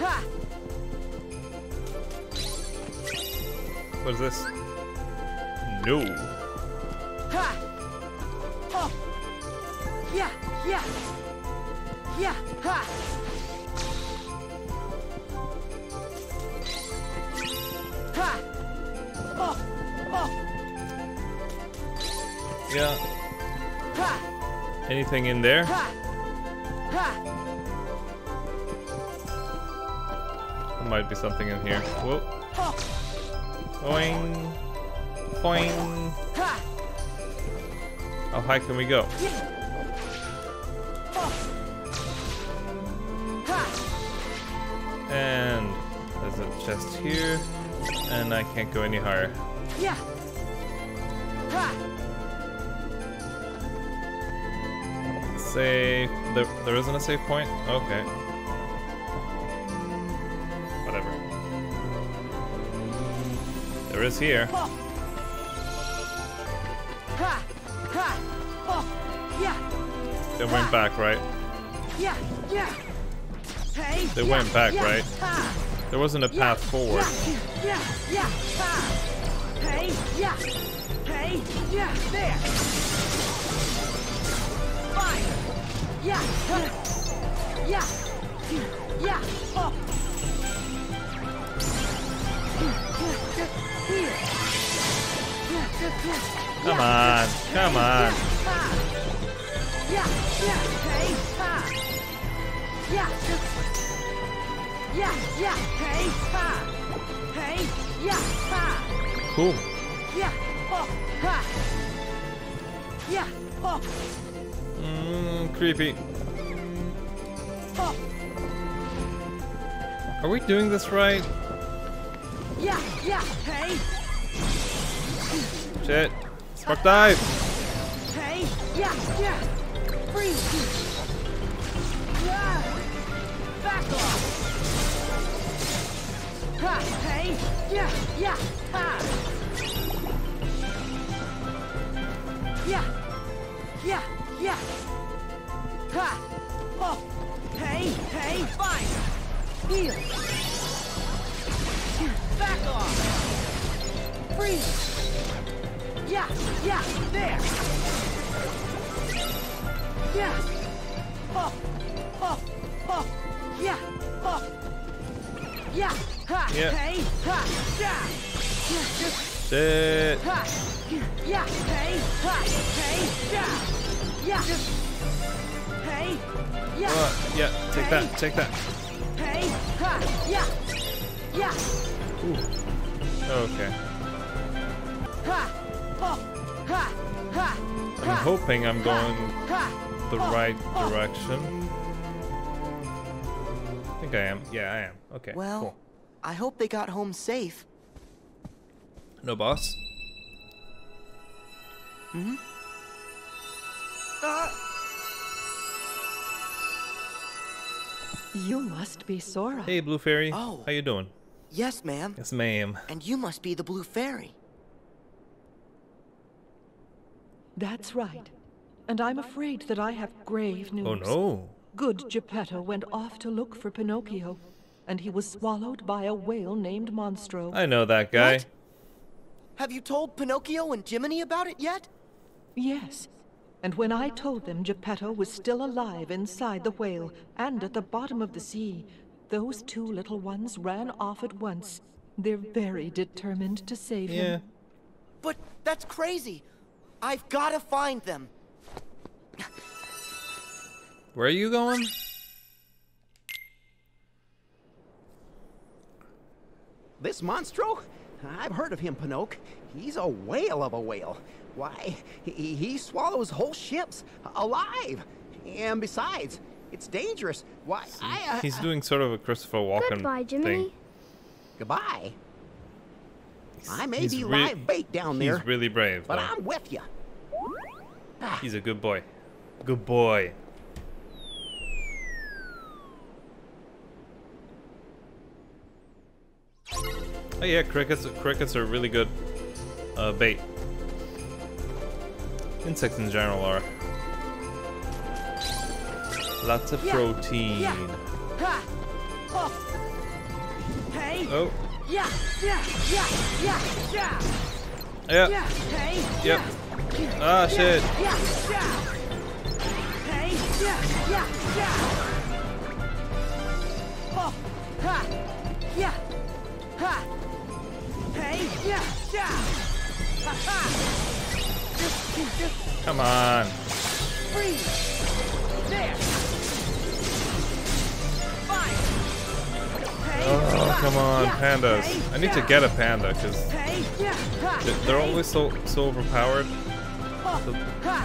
Ha! What is this? No. Ha! Oh! Yeah! Yeah! Yeah! Ha! Ha! Oh! Oh! Yeah. Ha! Anything in there? Ha! Ha! Might be something in here. Whoa. Boing. Boing. How high can we go? And there's a chest here. And I can't go any higher. Yeah. Save. There isn't a save point? Okay. Is here. They went back, right? Yeah, yeah. Hey, they went back, right? There wasn't a path forward. Hey, yeah. Hey, yeah. There. Fine. Yeah. Yeah. Yeah. Oh. Come on, come on. Cool. Creepy. Are we doing this right? Yeah, yeah, hey. Shit. Spark dive. Hey, yeah, yeah. Freeze. Yeah. Back off. Ha, hey, yeah, yeah. Ha. Yeah. Yeah, yeah. Ha. Oh. Hey, hey, fine. Heal. Back off! Freeze! Yeah, yeah, there! Yeah! Oh! Oh! Oh! Yeah! Oh! Yeah! Ha! Yep. Hey! Ha! Yeah! Shit! Ha! Yeah! Hey! Ha! Hey! Yeah! Yeah! Hey! Yeah! Yeah! Take that! Take that! Hey! Ha! Yeah! Yeah. Ooh. Okay. I'm hoping I'm going the right direction. I think I am. Yeah, I am. Okay. Well, cool. I hope they got home safe. No boss. Mm-hmm. You must be Sora. Hey, Blue Fairy. Oh. How you doing? Yes, ma'am. Yes, ma'am. And you must be the Blue Fairy. That's right. And I'm afraid that I have grave news. Oh, no. Good Geppetto went off to look for Pinocchio, and he was swallowed by a whale named Monstro. I know that guy. What? Have you told Pinocchio and Jiminy about it yet? Yes. And when I told them Geppetto was still alive inside the whale and at the bottom of the sea, those two little ones ran off at once. They're very determined to save him. But that's crazy. I've got to find them. Where are you going? This Monstro? I've heard of him, Pinocchio. He's a whale of a whale. Why, he swallows whole ships alive. And besides, it's dangerous. Why, he's doing sort of a Christopher Walken thing. Goodbye. I may be live bait down there. He's really brave, but I'm with you. He's a good boy. Good boy. Oh yeah, crickets. Crickets are really good bait. Insects in general are. Lots of protein. Yeah. Ha. Hey. Oh. Yeah. Yeah. Yeah. Yeah. Yeah. Yeah. Yeah. Hey. Yep. Ah, shit. Yeah. Yeah. Hey. Yeah. Yeah. Yeah. Oh. Ha. Yeah. Ha. Hey. Yeah. Yeah. Ha ha. Come on. Freeze. There. Oh, come on, pandas. I need to get a panda, because they're always so overpowered. So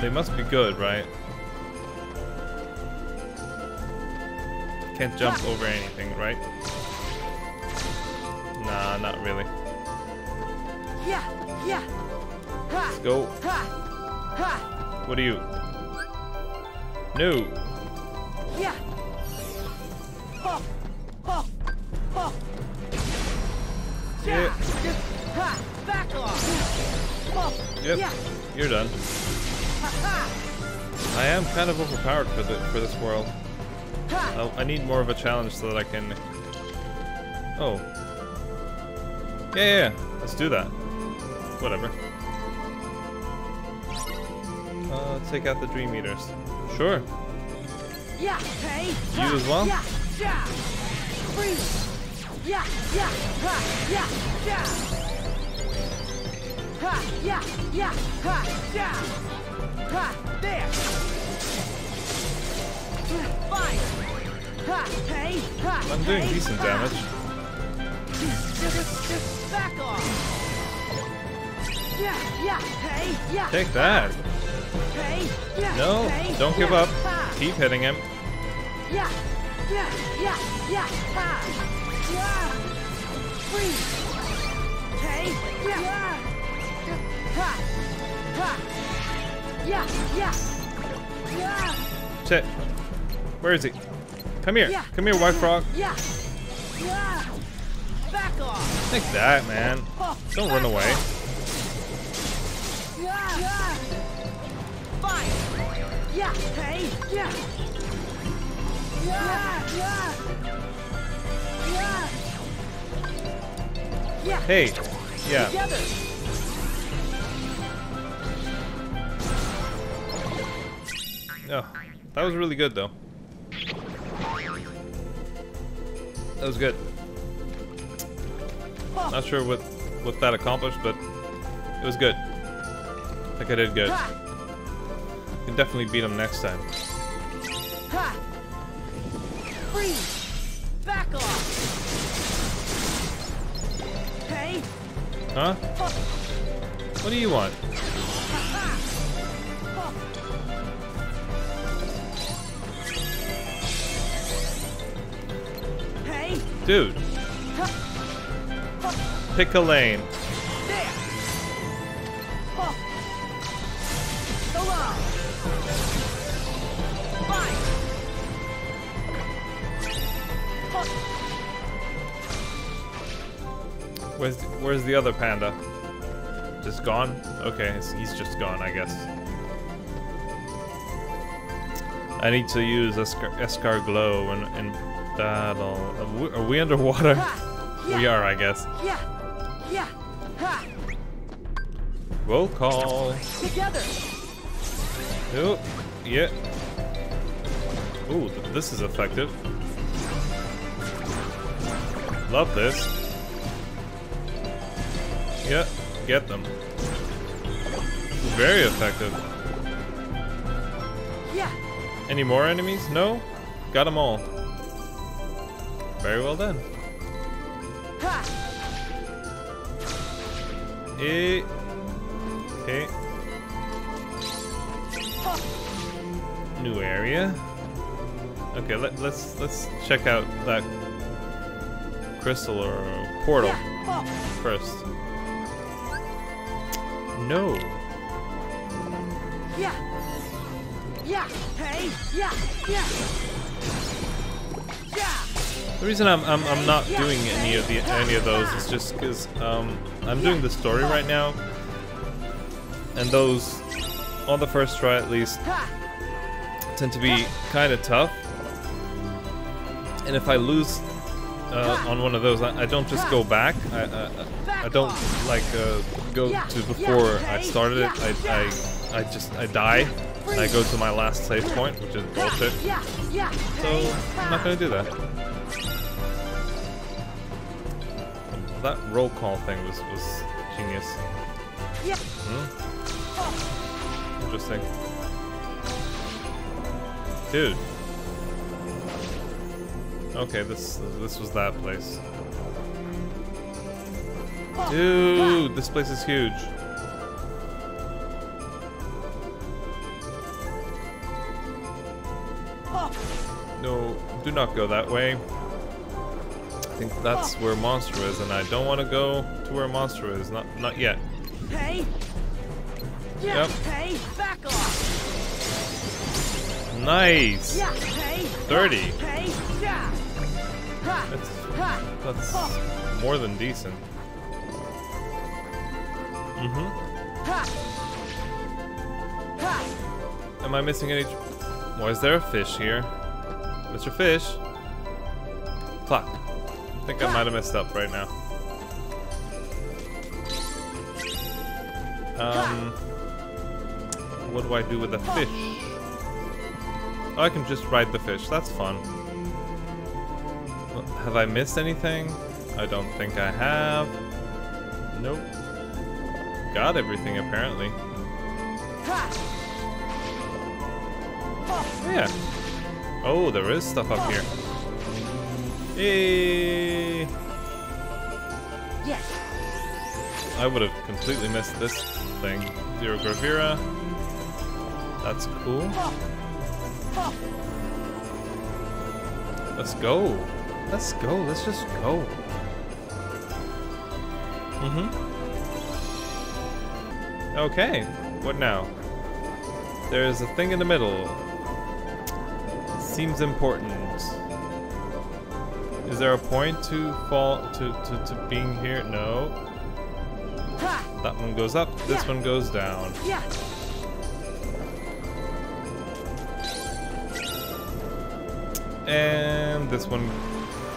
they must be good, right? Can't jump over anything, right? Nah, not really. Let's go. What are you? No. Yeah. Back off. Yep. You're done. I am kind of overpowered for this world. I need more of a challenge so that I can. Oh. Yeah. Let's do that. Whatever. Take out the Dream Eaters. Sure. Yeah. Hey. You as well. Yeah. Freeze. Yeah, yeah, ha, yeah, yeah. Ha, yeah, yeah, ha, yeah. Ha, there. Fine. Ha, hey, ha. I'm doing decent damage. Just back off. Yeah, yeah, hey, yeah. Take that. Hey, yeah. No, hey, don't give up. Ha. Keep hitting him. Yeah, yeah, yeah, yeah. Ha. Yeah. Freeze. Hey. Yeah. Yeah. Ha. Ha. Yeah. Yeah. Yeah. Shit. Where is he? Come here. Yeah. Come here, White Frog. Yeah. Yeah. Back off. Take that, man. Don't run away. Yeah. Yeah. Fine. Yeah. Hey. Yeah. Yeah. Yeah. Yeah. Hey, yeah. Together. Oh, that was really good, though. That was good. Not sure what that accomplished, but it was good. I think I did good. Can definitely beat him next time. Ha. Freeze. Back off. Hey. Huh? What do you want? Hey. Dude. Pick a lane. There. So long. Fine. Where's the other panda? Just gone? Okay, he's just gone, I guess. I need to use Escarglow in battle. Are we underwater? We are, I guess. Roll call. Together. Oh, yeah. Ooh, this is effective. Love this. Yeah, get them. Very effective. Yeah. Any more enemies? No? Got them all. Very well done. Ha. Okay. Ha. New area. Okay, let's check out that crystal or portal first. No. Yeah. Yeah. Hey. Yeah. Yeah. Yeah. The reason I'm not doing any of those is just because I'm doing the story right now, and those on the first try at least tend to be kind of tough, and if I lose on one of those, I don't just go back. I don't like go to before I started it. I just die. And I go to my last save point, which is bullshit. So I'm not gonna do that. That roll call thing was genius. Hmm? Interesting, dude. Okay, this was that place. Dude, this place is huge. No, do not go that way. I think that's where Monstro is, and I don't want to go to where Monstro is. Not yet. Hey. Yep. Hey, back off. Nice. 30. That's more than decent. Am I missing any? Why is there a fish here? Mr. Fish? Fuck. I think I might have messed up right now. What do I do with the fish? Oh, I can just ride the fish. That's fun. Have I missed anything? I don't think I have. Nope. Got everything, apparently. Yeah. Oh, there is stuff up here. Hey. Yes. I would have completely missed this thing. Zero Gravira. That's cool. Let's go. Let's go. Let's just go. Okay. What now? There's a thing in the middle. Seems important. Is there a point to to being here? No. That one goes up. This one goes down. And this one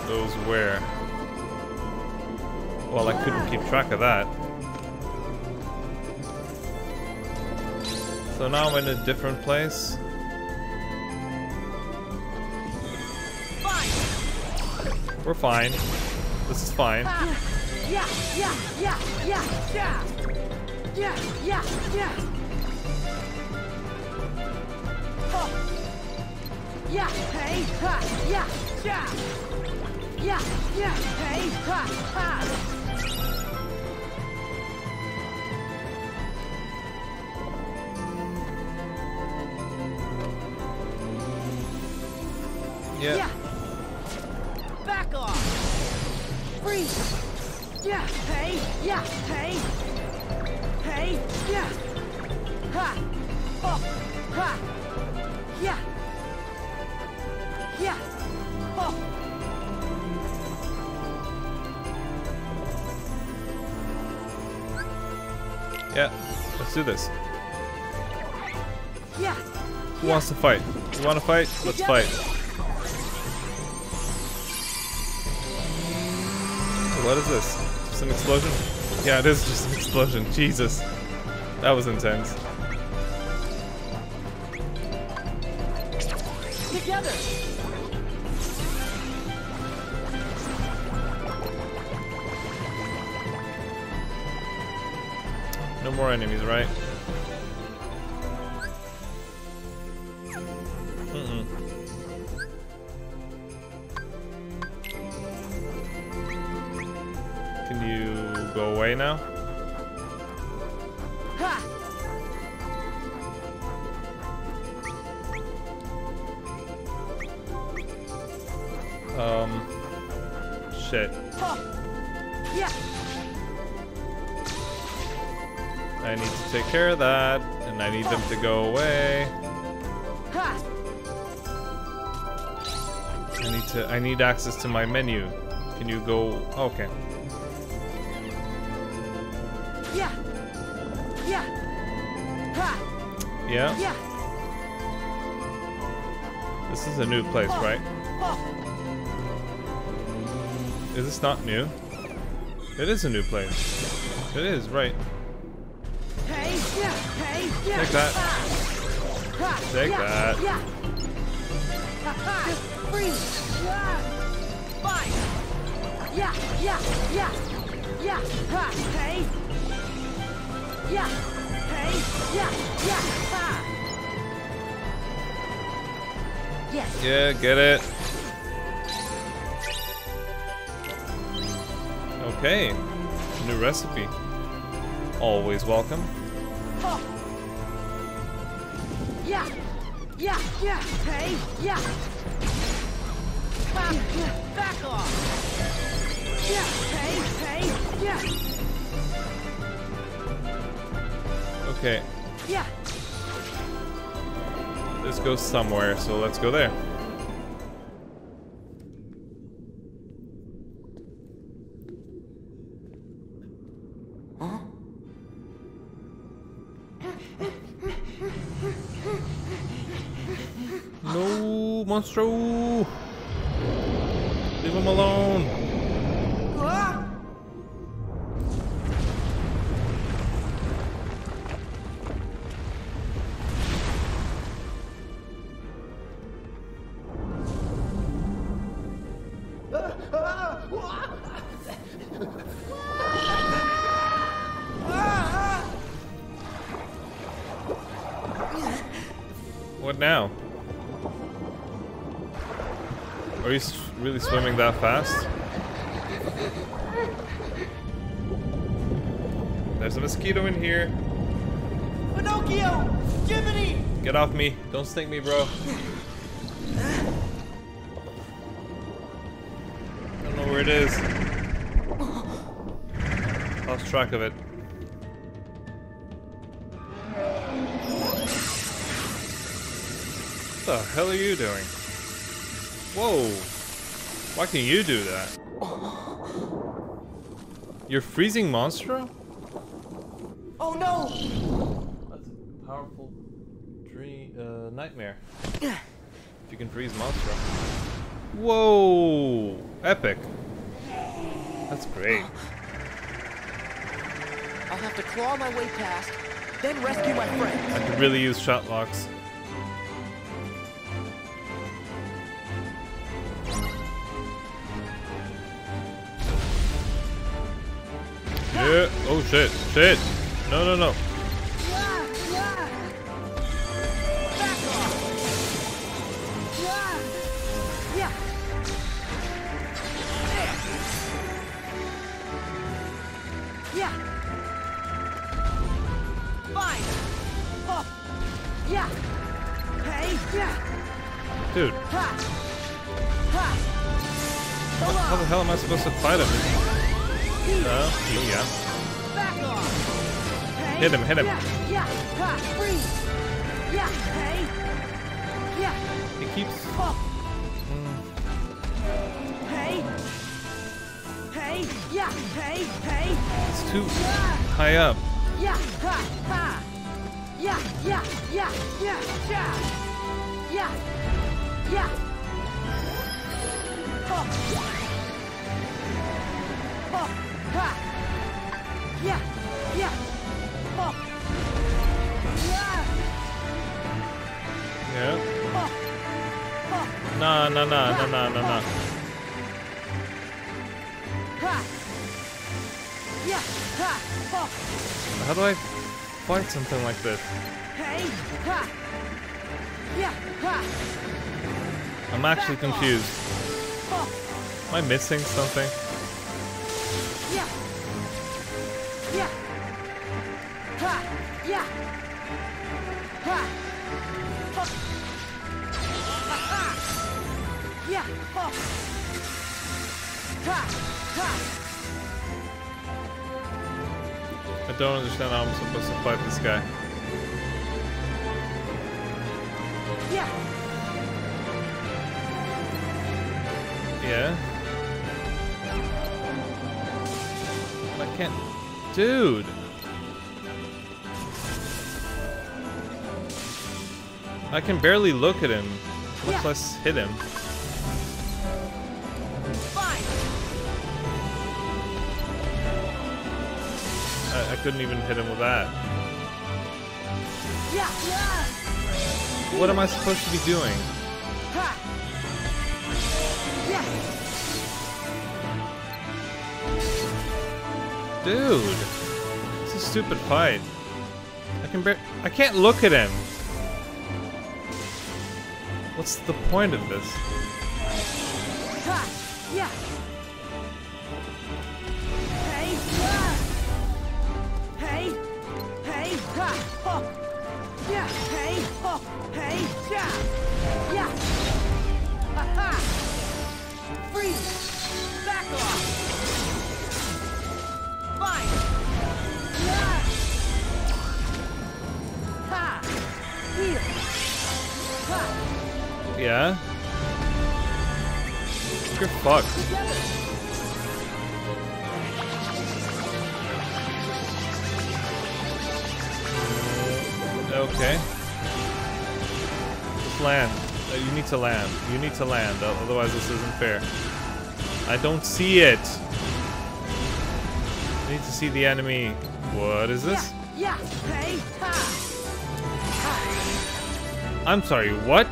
goes where? Well, I couldn't keep track of that. So now I'm in a different place. Fine. We're fine. This is fine. Back off. Freeze. Let's do this. Who wants to fight? You want to fight? Let's fight. What is this? Just an explosion? Yeah, it is just an explosion. Jesus. That was intense. Together. No more enemies, right? Now? Shit. I need to take care of that, and I need them to go away. I need access to my menu. Can you go? Okay. This is a new place, right? Is this not new? It is a new place. It is, right. Take that. Take that. Yeah, get it. Okay. New recipe. Always welcome. Yeah. Yeah. Yeah. Hey. Yeah. Back off. Yeah. Hey. Hey. Yeah. Okay. Yeah. This goes somewhere, so let's go there. Monstro! Leave him alone! What now? Are you really swimming that fast? There's a mosquito in here. Pinocchio! Jiminy! Get off me. Don't sting me, bro. I don't know where it is. Lost track of it. What the hell are you doing? Whoa! Why can you do that? You're freezing Monstro? Oh no! That's a powerful dream, nightmare. If you can freeze Monstro. Whoa! Epic! That's great. I'll have to claw my way past, then rescue my friend. I could really use shot locks. Yeah. Oh shit, shit. No, no, no. Dude. How the hell am I supposed to fight him? Yeah. Hit him, hit him. He keeps... It's too high up. Yeah, yeah, oh. Yeah. Oh. Oh. Nah, nah, nah, nah, nah, nah, nah. How do I fight something like this? I'm actually confused. Am I missing something? Yeah. Ha. Yeah. Ha. Fuck. Yeah. Fuck. Ha. Ha. I don't understand how I'm supposed to fight this guy. Yeah. Yeah. I can't. Dude! I can barely look at him, much less hit him. Fine. I couldn't even hit him with that. What am I supposed to be doing? Dude, it's a stupid fight. I can't look at him. What's the point of this? Freeze! Back off! Fine! Ha! Heal! Ha! Yeah? You're fucked. Okay. Just land. You need to land. You need to land, otherwise this isn't fair. I don't see it. I need to see the enemy. What is this? I'm sorry, what?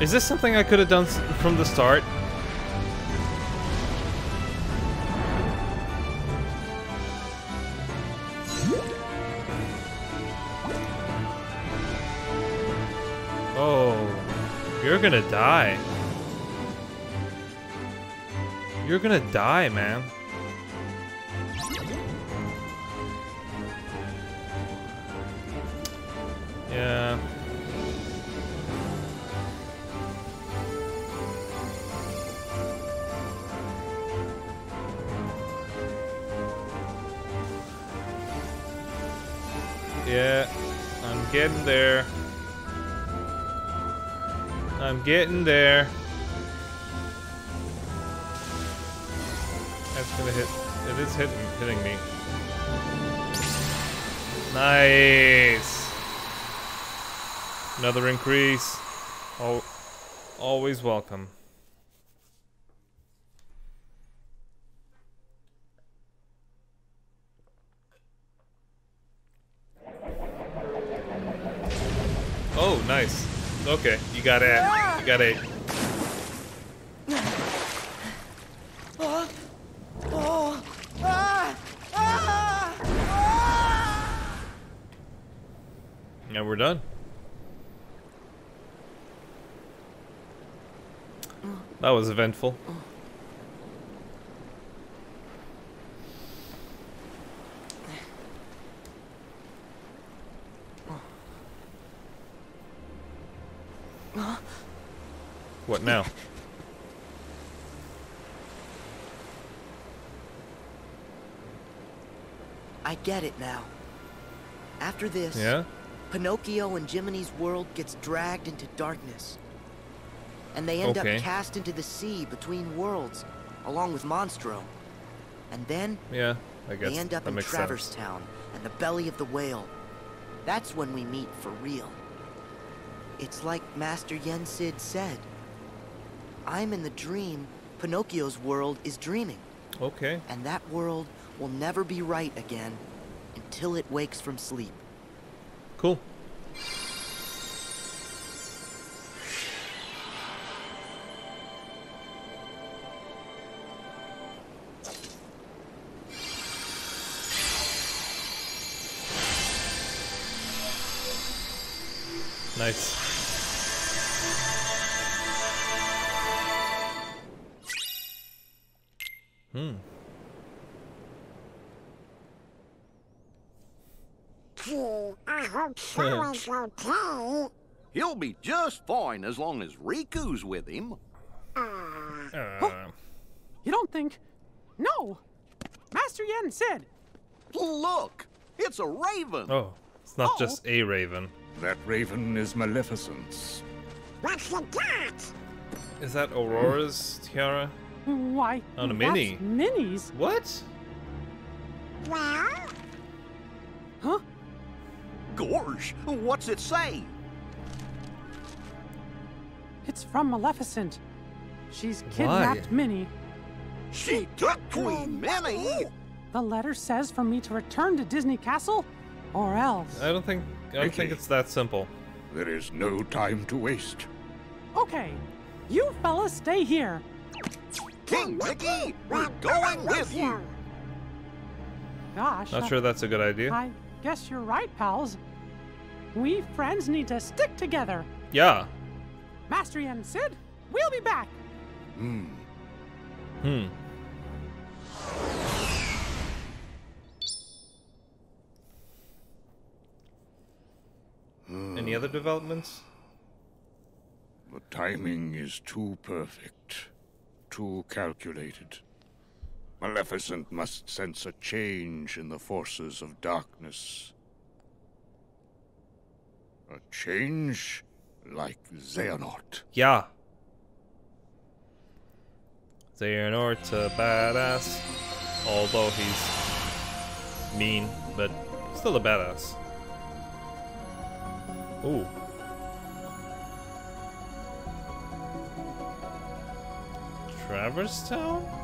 Is this something I could have done from the start? You're gonna die. You're gonna die, man. Yeah. Yeah, I'm getting there. I'm getting there. That's gonna hit. It is hitting me. Nice. Another increase. Oh, always welcome. Oh, nice. Okay, you got it. You got it. Yeah, we're done. That was eventful. What now? I get it now. After this, Pinocchio and Jiminy's world gets dragged into darkness. And they end up cast into the sea between worlds, along with Monstro. And then I guess they end up in Traverse Town and the belly of the whale. That's when we meet for real. It's like Master Yen Sid said. I'm in the dream, Pinocchio's world is dreaming. Okay. And that world will never be right again until it wakes from sleep. Cool. Nice. I hope Sora's okay. He'll be just fine as long as Riku's with him. Oh, you don't think? No. Master Yen said. Look, it's a raven. Oh, it's not just a raven. That raven is Maleficent's. What's it got? Is that Aurora's tiara? Why? On a Minnie. Minnie's. What? Well. Huh? Gorge, what's it say? It's from Maleficent. She's kidnapped Minnie. She took Queen Minnie? The letter says for me to return to Disney Castle, or else. I don't think it's that simple. There is no time to waste. Okay, you fellas stay here. King Mickey, we're going with you. Gosh. Not sure that's a good idea. I guess you're right, pals. We friends need to stick together. Yeah. Master Yen Sid, we'll be back. Any other developments? The timing is too perfect, too calculated. Maleficent must sense a change in the forces of darkness. A change like Xehanort. Yeah. Xehanort's a badass, although he's mean, but still a badass. Ooh. Traverse Town?